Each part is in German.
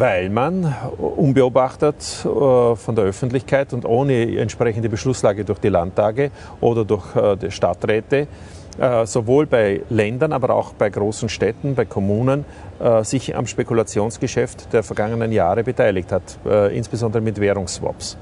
weil man unbeobachtet von der Öffentlichkeit und ohne entsprechende Beschlusslage durch die Landtage oder durch die Stadträte sowohl bei Ländern, aber auch bei großen Städten, bei Kommunen sich am Spekulationsgeschäft der vergangenen Jahre beteiligt hat, insbesondere mit Währungsswaps.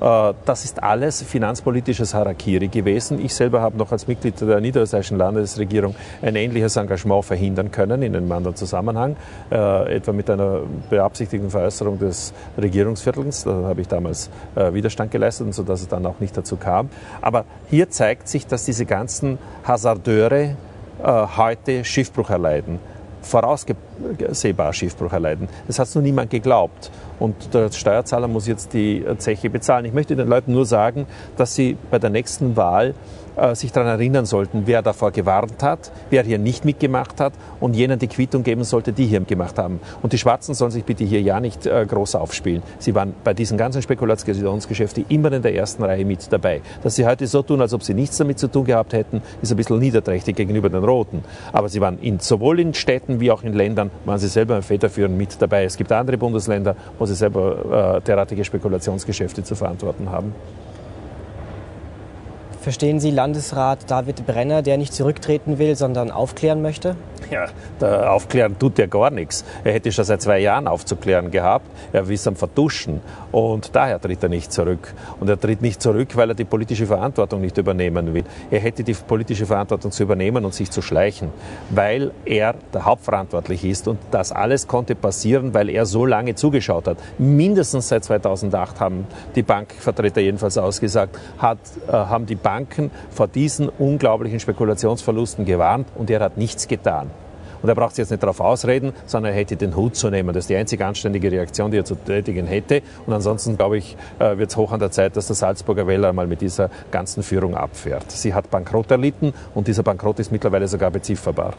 Das ist alles finanzpolitisches Harakiri gewesen. Ich selber habe noch als Mitglied der niederösterreichischen Landesregierung ein ähnliches Engagement verhindern können in einem anderen Zusammenhang, etwa mit einer beabsichtigten Veräußerung des Regierungsviertels. Da habe ich damals Widerstand geleistet, sodass es dann auch nicht dazu kam. Aber hier zeigt sich, dass diese ganzen Hasardeure heute Schiffbruch erleiden. Voraussehbar Schiffbruch erleiden. Das hat nur niemand geglaubt. Und der Steuerzahler muss jetzt die Zeche bezahlen. Ich möchte den Leuten nur sagen, dass sie bei der nächsten Wahl sich daran erinnern sollten, wer davor gewarnt hat, wer hier nicht mitgemacht hat und jenen die Quittung geben sollte, die hier gemacht haben. Und die Schwarzen sollen sich bitte hier ja nicht groß aufspielen. Sie waren bei diesen ganzen Spekulationsgeschäften immer in der ersten Reihe mit dabei. Dass sie heute so tun, als ob sie nichts damit zu tun gehabt hätten, ist ein bisschen niederträchtig gegenüber den Roten. Aber sie waren sowohl in Städten wie auch in Ländern, waren sie selber federführend mit dabei. Es gibt andere Bundesländer, wo sie selber derartige Spekulationsgeschäfte zu verantworten haben. Verstehen Sie Landesrat David Brenner, der nicht zurücktreten will, sondern aufklären möchte? Ja, aufklären tut er gar nichts. Er hätte schon seit 2 Jahren aufzuklären gehabt. Er will am Vertuschen und daher tritt er nicht zurück. Und er tritt nicht zurück, weil er die politische Verantwortung nicht übernehmen will. Er hätte die politische Verantwortung zu übernehmen und sich zu schleichen, weil er der Hauptverantwortliche ist. Und das alles konnte passieren, weil er so lange zugeschaut hat. Mindestens seit 2008 haben die Bankvertreter jedenfalls ausgesagt, haben die Banken vor diesen unglaublichen Spekulationsverlusten gewarnt und er hat nichts getan. Und er braucht sich jetzt nicht darauf ausreden, sondern er hätte den Hut zu nehmen. Das ist die einzige anständige Reaktion, die er zu tätigen hätte. Und ansonsten, glaube ich, wird es hoch an der Zeit, dass der Salzburger Wähler mal mit dieser ganzen Führung abfährt. Sie hat Bankrott erlitten und dieser Bankrott ist mittlerweile sogar bezifferbar.